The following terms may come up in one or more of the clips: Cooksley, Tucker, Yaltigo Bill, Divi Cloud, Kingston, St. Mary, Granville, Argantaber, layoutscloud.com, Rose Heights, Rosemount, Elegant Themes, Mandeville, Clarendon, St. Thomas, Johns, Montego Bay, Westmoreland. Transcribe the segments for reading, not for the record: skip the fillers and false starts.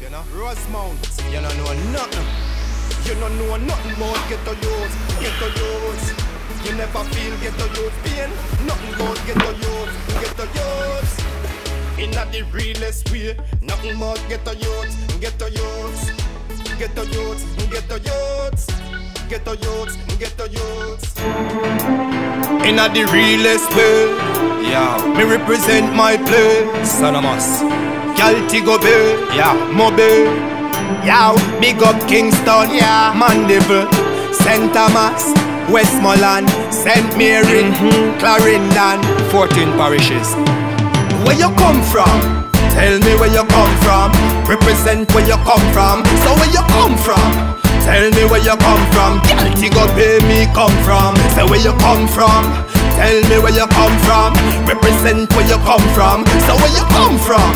you know? Rosemount, you don't know nothing. You don't know nothing about ghetto youth, ghetto youth. You never feel ghetto youth pain. Nothing about ghetto youth, ghetto youth. In the realest way, nothing about ghetto youth, ghetto youth. Ghetto youth, ghetto youth. Ghetto youth, ghetto youth. In the realest way, yeah, me represent my place, St. Thomas. Yaltigo Bill, yeah, Mobile, yeah, big up Kingston, yeah, Mandeville, St. Thomas, Westmoreland, St. Mary, Clarendon, 14 parishes. Where you come from? Tell me where you come from. Represent where you come from. So where you come from? Tell me where you come from. Yaltigo Bill, me come from. So where you come from? Tell me where you come from. Represent where you come from. So where you come from?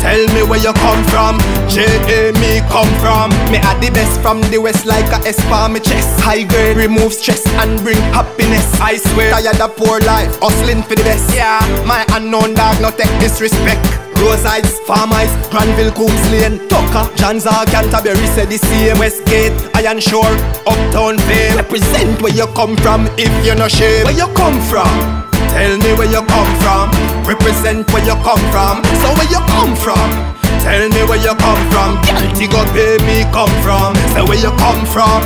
Tell me where you come from. J.A. me come from. Me are the best from the west, like a S for me chest. High grade, remove stress and bring happiness. I swear, tired of poor life, hustling for the best. Yeah, my unknown dog, no take disrespect. Rose Heights, Farm Heights, Granville, Cooksley and Tucker, Johns, Argantaber, say the same. Westgate, Iron Shore, Uptown Bay. Represent where you come from if you're not shame. Where you come from? Tell me where you come from. Represent where you come from. So where you come from? Tell me where you come from. Yaltigo Bill, me come from. So where you come from?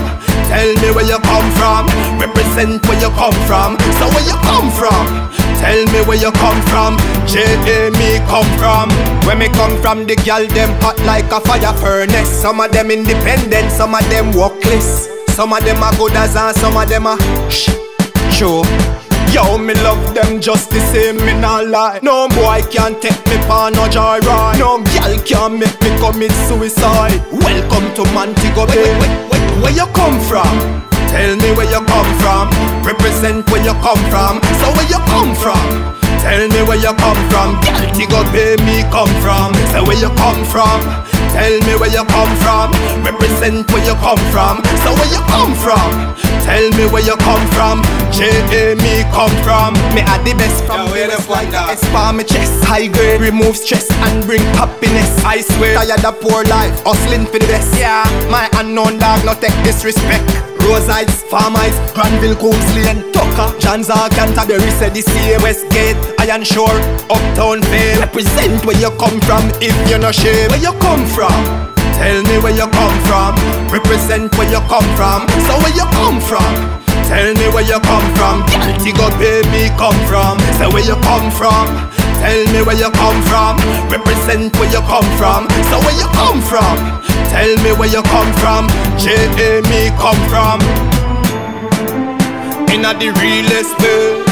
Tell me where you come from. Represent where you come from. So where you come from? Tell me where you come from. J.A. me come from. Where me come from, the gal them hot like a fire furnace. Some of them independent, some of them workless. Some of them are good as and some of them are sure. Yo, me love them just the same, me nah lie. No boy can't take me for no joyride. No girl can't make me commit suicide. Welcome to Montego Bay. Where you come from? Tell me where you come from. Represent where you come from. So where you come from? Tell me where you come from. Yaltigo Bill, me come from. So where you come from? Tell me where you come from. Represent where you come from. So where you come from? Tell me where you come from. J.A. me come from. Me are the best from the west, like a S for me chest. High grade, remove stress and bring happiness. I swear, tired of poor life, hustling for the best. Yeah, my unknown dog, no take disrespect. Rose Heights, Farm Heights, Granville, Cooksley and Tucker, Johns, Canterbury, say the same. Westgate, Iron Shore, Uptown Bay. Represent where you come from if you're not shame. Where you come from? Tell me where you come from. Represent where you come from. So where you come from? Tell me where you come from. Yaltigo Bill, me come from. So where you come from? Tell me where you come from. Represent where you come from. So where you come from? Tell me where you come from. J.A. me come from. In the realest way,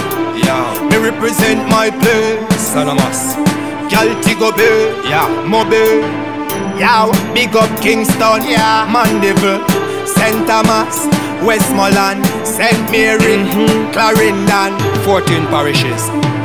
yeah, me represent my place, St. Thomas. Yaltigo Bill, yeah, Mobile, yeah, big up Kingston, yeah, Mandeville, St. Thomas, Westmoreland, St. Mary, Clarendon, 14 parishes.